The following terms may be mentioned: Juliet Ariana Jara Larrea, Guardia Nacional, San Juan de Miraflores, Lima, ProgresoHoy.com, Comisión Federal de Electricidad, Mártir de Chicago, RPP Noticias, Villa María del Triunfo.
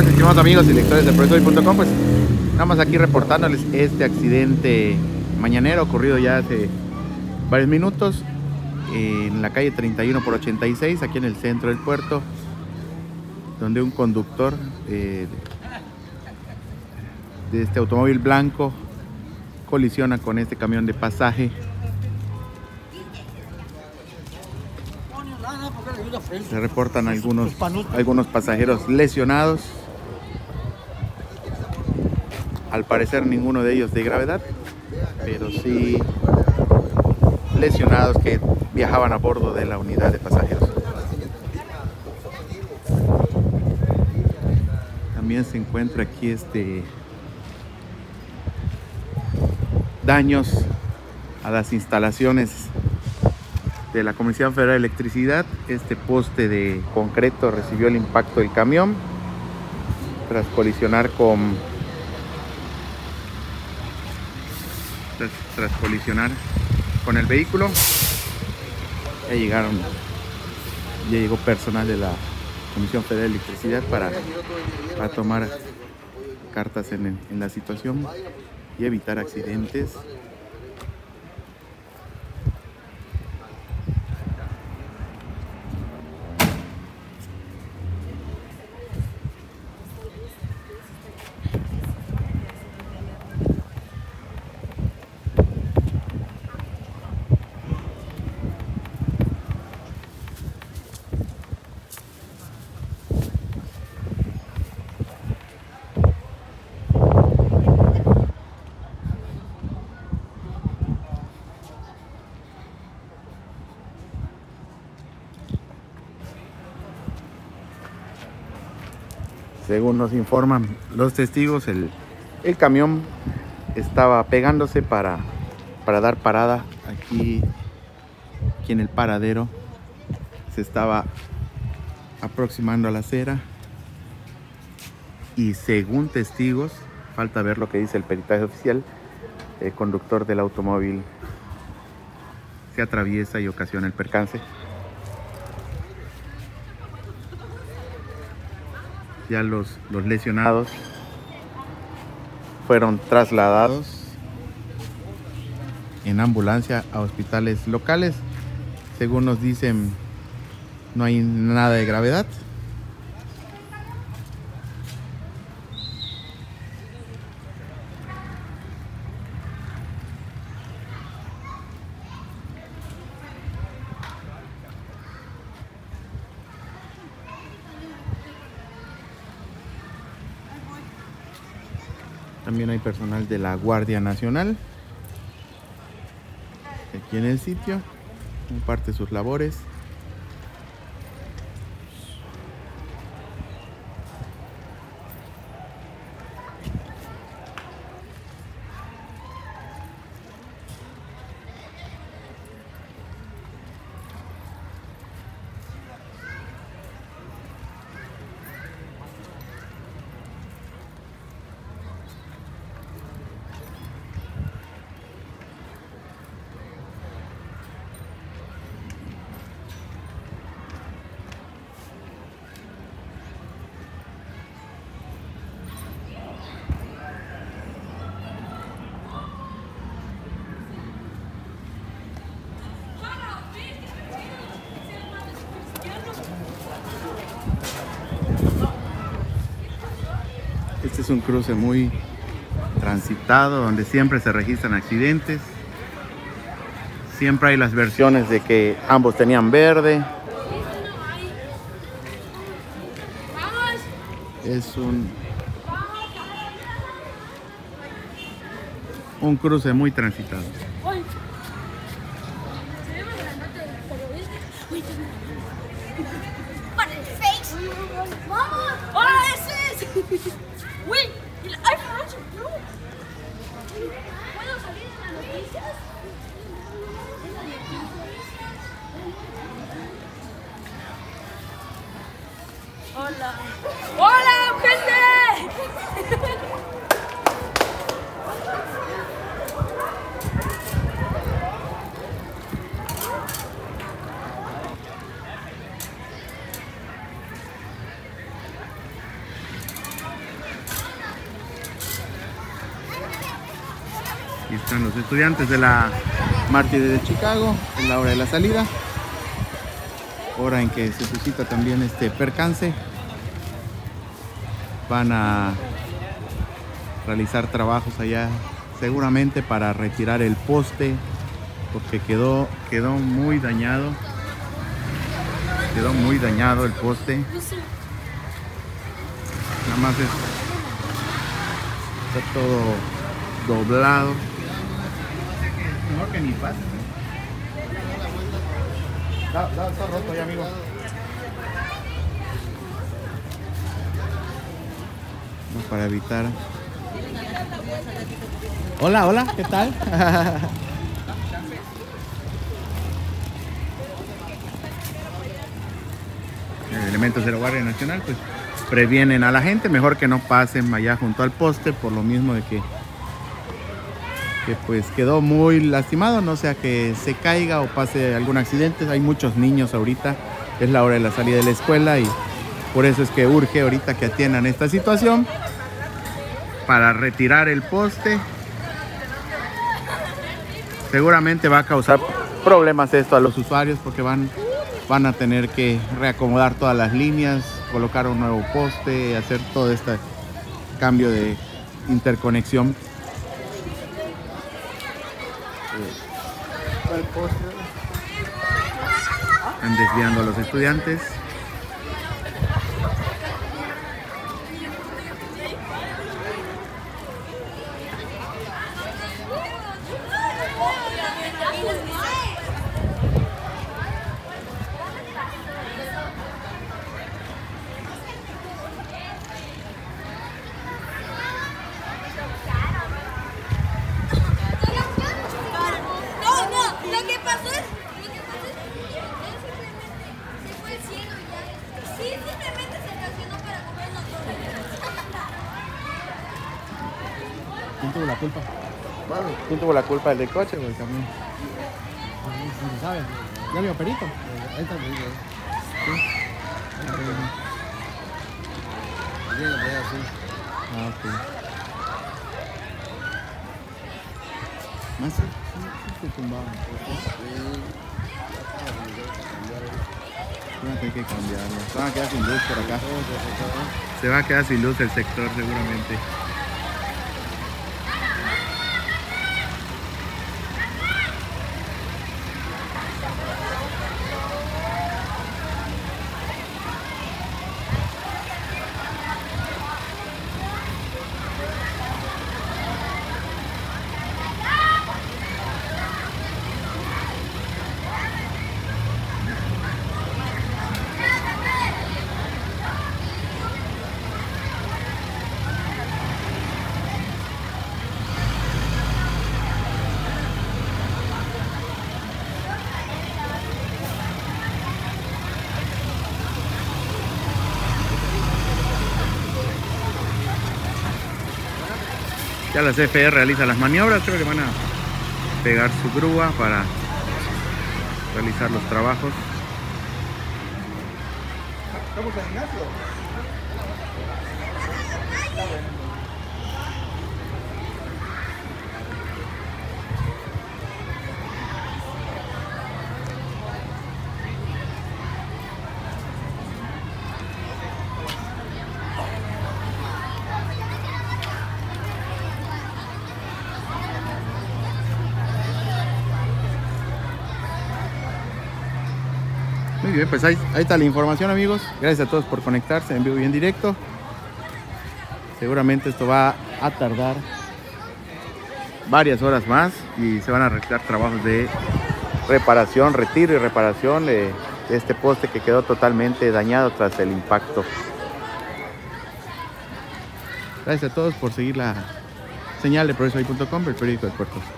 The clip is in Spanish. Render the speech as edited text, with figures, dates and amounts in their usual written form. días, estimados amigos y lectores de ProgresoHoy.com. Pues nada más aquí reportándoles este accidente mañanero ocurrido ya hace varios minutos en la calle 31 por 86, aquí en el centro del puerto, donde un conductor de este automóvil blanco colisiona con este camión de pasaje. Se reportan algunos pasajeros lesionados, al parecer ninguno de ellos de gravedad, pero sí lesionados que viajaban a bordo de la unidad de pasajeros. También se encuentra aquí daños a las instalaciones de la Comisión Federal de Electricidad. Este poste de concreto recibió el impacto del camión tras colisionar con el vehículo. Ya llegó personal de la Comisión Federal de Electricidad para tomar cartas en la situación y evitar accidentes. Según nos informan los testigos, el camión estaba pegándose para dar parada. Aquí en el paradero se estaba aproximando a la acera y, según testigos, falta ver lo que dice el peritaje oficial, el conductor del automóvil se atraviesa y ocasiona el percance. Ya los lesionados fueron trasladados en ambulancia a hospitales locales. Según nos dicen, no hay nada de gravedad. También hay personal de la Guardia Nacional aquí en el sitio, comparte sus labores. Este es un cruce muy transitado, donde siempre se registran accidentes. Siempre hay las versiones de que ambos tenían verde. Es un cruce muy transitado. ¿Puedo salir en las noticias? Hola. ¡Hola, gente! Aquí están los estudiantes de la Mártir de Chicago. Es la hora de la salida, hora en que se suscita también este percance. Van a realizar trabajos allá seguramente para retirar el poste, porque quedó muy dañado. Quedó muy dañado el poste. Nada más está todo doblado. Mejor que ni pase. Está roto ya, amigo. Para evitar. Hola, hola, ¿qué tal? Elementos de la Guardia Nacional pues previenen a la gente, mejor que no pasen allá junto al poste, por lo mismo de que pues quedó muy lastimado, no sea que se caiga o pase algún accidente. Hay muchos niños ahorita, es la hora de la salida de la escuela y por eso es que urge ahorita que atiendan esta situación para retirar el poste. Seguramente va a causar problemas esto a los usuarios, porque van a tener que reacomodar todas las líneas, colocar un nuevo poste, hacer todo este cambio de interconexión. Están desviando a los estudiantes. ¿Quién tuvo la culpa? Pablo. ¿Quién tuvo la culpa del coche o del camión? No sabes. ¿Ya vio perito? Ahí está el perito. ¿Sí? Ahí lo veía así. Ah, ok. ¿Más? Sí, se tumbaban. Van a tener que cambiarlo. Se van a quedar sin luz por acá. Se va a quedar sin luz el sector seguramente. Ya la CFE realiza las maniobras, creo que van a pegar su grúa para realizar los trabajos. ¿Estamos en Ignacio? Muy bien, pues ahí está la información, amigos. Gracias a todos por conectarse en vivo y en directo. Seguramente esto va a tardar varias horas más y se van a realizar trabajos de reparación, retiro y reparación de este poste que quedó totalmente dañado tras el impacto. Gracias a todos por seguir la señal de ProgresoHoy.com, el periódico del puerto.